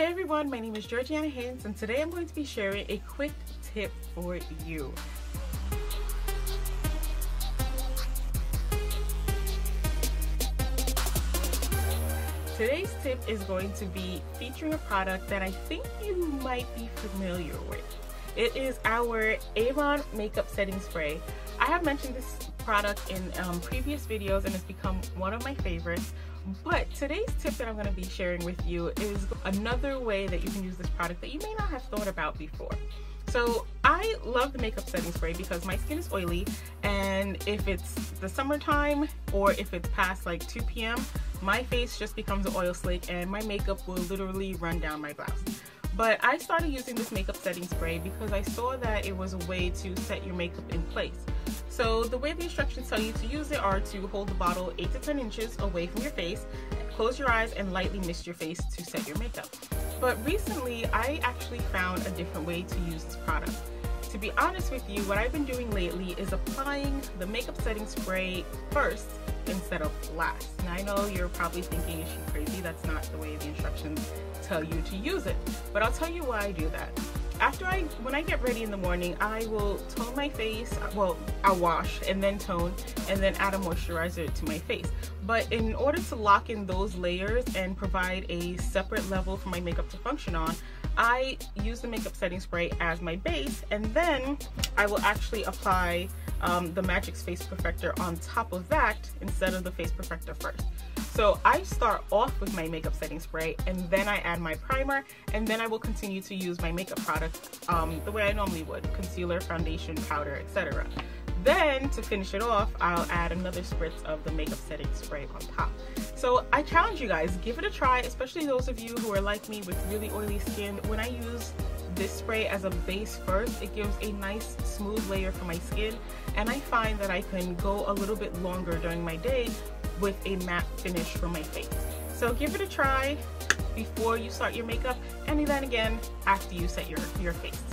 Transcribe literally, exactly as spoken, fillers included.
Hey everyone, my name is Georgiana Hines and today I'm going to be sharing a quick tip for you. Today's tip is going to be featuring a product that I think you might be familiar with. It is our Avon Makeup Setting Spray. I have mentioned this product in um, previous videos and it's become one of my favorites. But today's tip that I'm going to be sharing with you is another way that you can use this product that you may not have thought about before. So I love the makeup setting spray because my skin is oily, and if it's the summertime or if it's past like two P M, my face just becomes an oil slick and my makeup will literally run down my blouse. But I started using this makeup setting spray because I saw that it was a way to set your makeup in place. So the way the instructions tell you to use it are to hold the bottle eight to ten inches away from your face, close your eyes, and lightly mist your face to set your makeup. But recently, I actually found a different way to use this product. To be honest with you, what I've been doing lately is applying the makeup setting spray first instead of last. Now I know you're probably thinking, is she crazy? That's not the way the instructions tell you to use it. But I'll tell you why I do that. After I, when I get ready in the morning, I will tone my face, well, I'll wash and then tone and then add a moisturizer to my face. But in order to lock in those layers and provide a separate level for my makeup to function on, I use the makeup setting spray as my base, and then I will actually apply um, the Magix Face Perfector on top of that instead of the Face Perfector first. So I start off with my makeup setting spray and then I add my primer, and then I will continue to use my makeup products um, the way I normally would, concealer, foundation, powder, et cetera. Then to finish it off, I'll add another spritz of the makeup setting spray on top. So I challenge you guys, give it a try, especially those of you who are like me with really oily skin. When I use this spray as a base first, it gives a nice smooth layer for my skin, and I find that I can go a little bit longer during my day with a matte finish for my face. So give it a try before you start your makeup, and then again after you set your, your face.